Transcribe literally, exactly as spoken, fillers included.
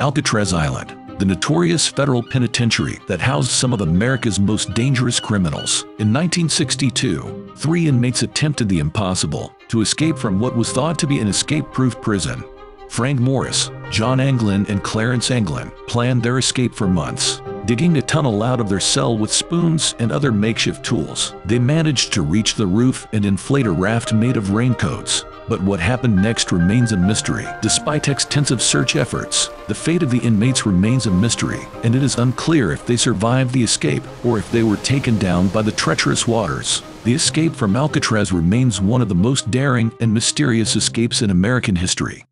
Alcatraz Island, the notorious federal penitentiary that housed some of America's most dangerous criminals. In nineteen sixty-two, three inmates attempted the impossible to escape from what was thought to be an escape-proof prison. Frank Morris, John Anglin, and Clarence Anglin planned their escape for months, digging a tunnel out of their cell with spoons and other makeshift tools. They managed to reach the roof and inflate a raft made of raincoats. But what happened next remains a mystery. Despite extensive search efforts, the fate of the inmates remains a mystery, and it is unclear if they survived the escape or if they were taken down by the treacherous waters. The escape from Alcatraz remains one of the most daring and mysterious escapes in American history.